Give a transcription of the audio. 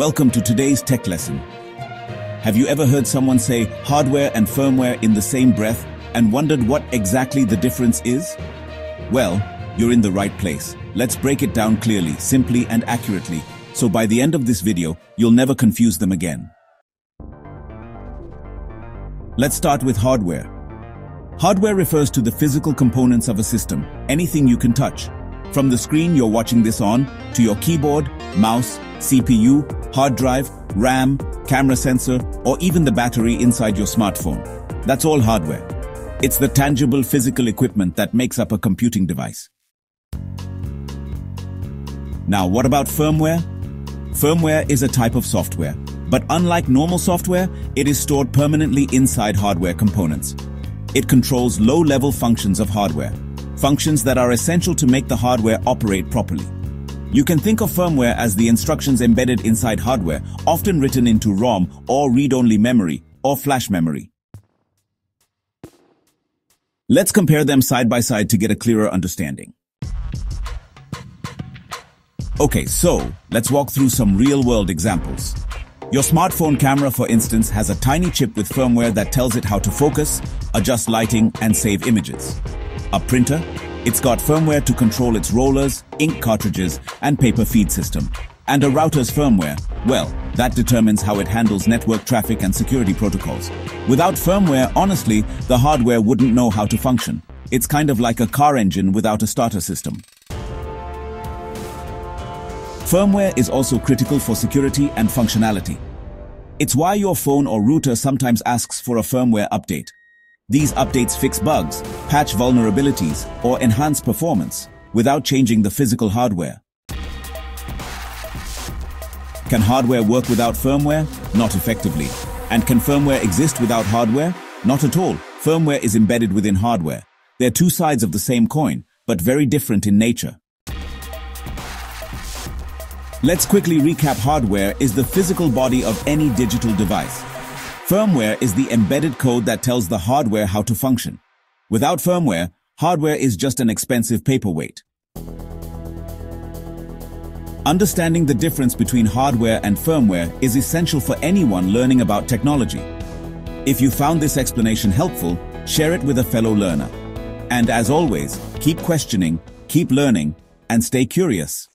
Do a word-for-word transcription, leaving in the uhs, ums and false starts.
Welcome to today's tech lesson. Have you ever heard someone say hardware and firmware in the same breath and wondered what exactly the difference is? Well, you're in the right place. Let's break it down clearly, simply and accurately, so by the end of this video, you'll never confuse them again. Let's start with hardware. Hardware refers to the physical components of a system, anything you can touch. From the screen you're watching this on, to your keyboard, mouse, C P U, hard drive, RAM, camera sensor, or even the battery inside your smartphone. That's all hardware. It's the tangible physical equipment that makes up a computing device. Now, what about firmware? Firmware is a type of software, but unlike normal software, it is stored permanently inside hardware components. It controls low-level functions of hardware, functions that are essential to make the hardware operate properly. You can think of firmware as the instructions embedded inside hardware, often written into ROM or read-only memory or flash memory. Let's compare them side by side to get a clearer understanding. Okay, so let's walk through some real-world examples. Your smartphone camera, for instance, has a tiny chip with firmware that tells it how to focus, adjust lighting, and save images. A printer? It's got firmware to control its rollers, ink cartridges, and paper feed system. And a router's firmware? Well, that determines how it handles network traffic and security protocols. Without firmware, honestly, the hardware wouldn't know how to function. It's kind of like a car engine without a starter system. Firmware is also critical for security and functionality. It's why your phone or router sometimes asks for a firmware update. These updates fix bugs, patch vulnerabilities, or enhance performance without changing the physical hardware. Can hardware work without firmware? Not effectively. And can firmware exist without hardware? Not at all. Firmware is embedded within hardware. They're two sides of the same coin, but very different in nature. Let's quickly recap. Hardware is the physical body of any digital device. Firmware is the embedded code that tells the hardware how to function. Without firmware, hardware is just an expensive paperweight. Understanding the difference between hardware and firmware is essential for anyone learning about technology. If you found this explanation helpful, share it with a fellow learner. And as always, keep questioning, keep learning, and stay curious.